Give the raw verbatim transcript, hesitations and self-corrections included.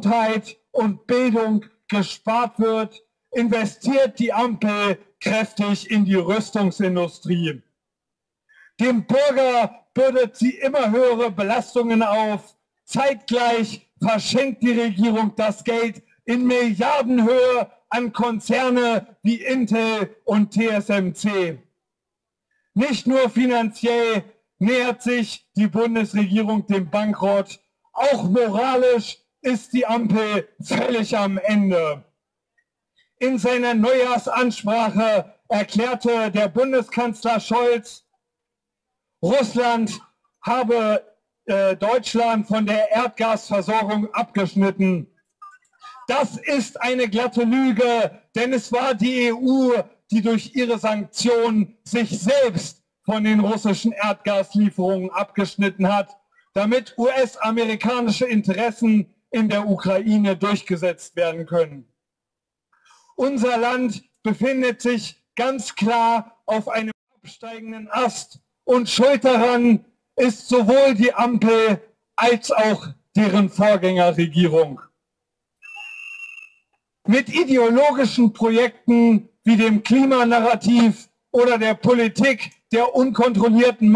Gesundheit und Bildung gespart wird, investiert die Ampel kräftig in die Rüstungsindustrie. Dem Bürger bürdet sie immer höhere Belastungen auf. Zeitgleich verschenkt die Regierung das Geld in Milliardenhöhe an Konzerne wie Intel und T S M C. Nicht nur finanziell nähert sich die Bundesregierung dem Bankrott, auch moralisch ist die Ampel völlig am Ende. In seiner Neujahrsansprache erklärte der Bundeskanzler Scholz, Russland habe äh, Deutschland von der Erdgasversorgung abgeschnitten. Das ist eine glatte Lüge, denn es war die E U, die durch ihre Sanktionen sich selbst von den russischen Erdgaslieferungen abgeschnitten hat, damit U S-amerikanische Interessen in der Ukraine durchgesetzt werden können. Unser Land befindet sich ganz klar auf einem absteigenden Ast und schuld daran ist sowohl die Ampel als auch deren Vorgängerregierung. Mit ideologischen Projekten wie dem Klimanarrativ oder der Politik der unkontrollierten